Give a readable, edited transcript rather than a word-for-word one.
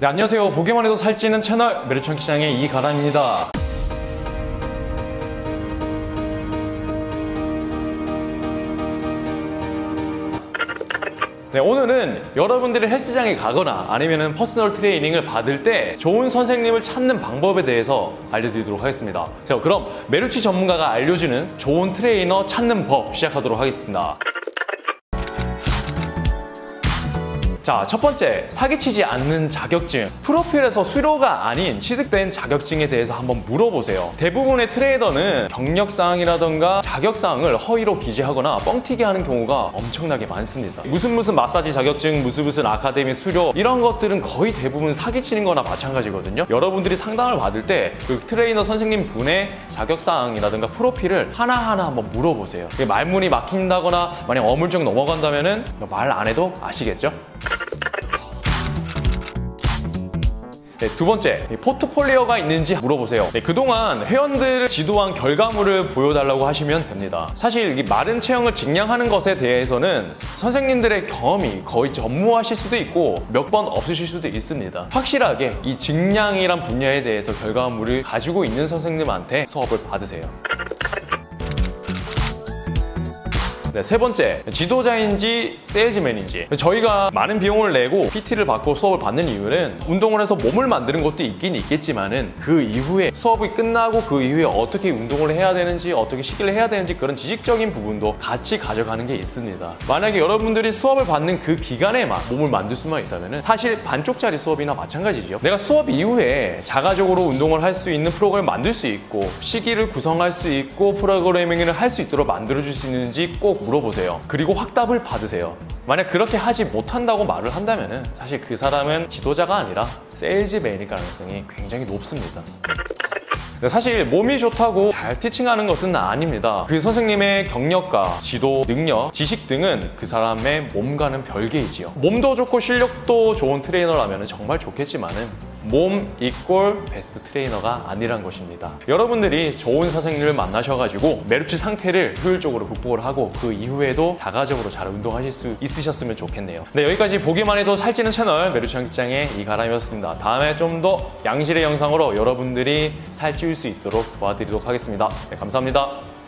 네, 안녕하세요. 보기만 해도 살찌는 채널 메리천시장의 이가람입니다. 네, 오늘은 여러분들이 헬스장에 가거나 아니면 퍼스널 트레이닝을 받을 때 좋은 선생님을 찾는 방법에 대해서 알려드리도록 하겠습니다. 자, 그럼 메리치 전문가가 알려주는 좋은 트레이너 찾는 법 시작하도록 하겠습니다. 자, 첫 번째, 사기치지 않는 자격증. 프로필에서 수료가 아닌 취득된 자격증에 대해서 한번 물어보세요. 대부분의 트레이더는 경력사항이라던가 자격사항을 허위로 기재하거나 뻥튀기 하는 경우가 엄청나게 많습니다. 무슨 마사지 자격증, 무슨 아카데미 수료, 이런 것들은 거의 대부분 사기치는 거나 마찬가지거든요. 여러분들이 상담을 받을 때 그 트레이너 선생님 분의 자격사항이라던가 프로필을 하나하나 한번 물어보세요. 말문이 막힌다거나 만약 어물쩍 넘어간다면은 말 안 해도 아시겠죠? 네, 두 번째, 포트폴리오가 있는지 물어보세요. 네, 그동안 회원들을 지도한 결과물을 보여달라고 하시면 됩니다. 사실 이 마른 체형을 증량하는 것에 대해서는 선생님들의 경험이 거의 전무하실 수도 있고 몇 번 없으실 수도 있습니다. 확실하게 이 증량이란 분야에 대해서 결과물을 가지고 있는 선생님한테 수업을 받으세요. 네, 세 번째, 지도자인지 세일즈맨인지. 저희가 많은 비용을 내고 PT를 받고 수업을 받는 이유는 운동을 해서 몸을 만드는 것도 있긴 있겠지만은 그 이후에 수업이 끝나고 그 이후에 어떻게 운동을 해야 되는지, 어떻게 식이를 해야 되는지 그런 지식적인 부분도 같이 가져가는 게 있습니다. 만약에 여러분들이 수업을 받는 그 기간에만 몸을 만들 수만 있다면은 사실 반쪽짜리 수업이나 마찬가지죠. 내가 수업 이후에 자가적으로 운동을 할 수 있는 프로그램을 만들 수 있고 식이를 구성할 수 있고 프로그래밍을 할 수 있도록 만들어줄 수 있는지 꼭 물어보세요. 그리고 확답을 받으세요. 만약 그렇게 하지 못한다고 말을 한다면은 사실 그 사람은 지도자가 아니라 세일즈맨일 가능성이 굉장히 높습니다. 사실 몸이 좋다고 잘 티칭하는 것은 아닙니다. 그 선생님의 경력과 지도, 능력, 지식 등은 그 사람의 몸과는 별개이지요. 몸도 좋고 실력도 좋은 트레이너라면 정말 좋겠지만은 몸 이꼴 베스트 트레이너가 아니란 것입니다. 여러분들이 좋은 선생님을 만나셔가지고 메르치 상태를 효율적으로 극복을 하고 그 이후에도 자가적으로 잘 운동하실 수 있으셨으면 좋겠네요. 네, 여기까지 보기만 해도 살찌는 채널 메르치 전기장의 이가람이었습니다. 다음에 좀 더 양질의 영상으로 여러분들이 살찌울 수 있도록 도와드리도록 하겠습니다. 네, 감사합니다.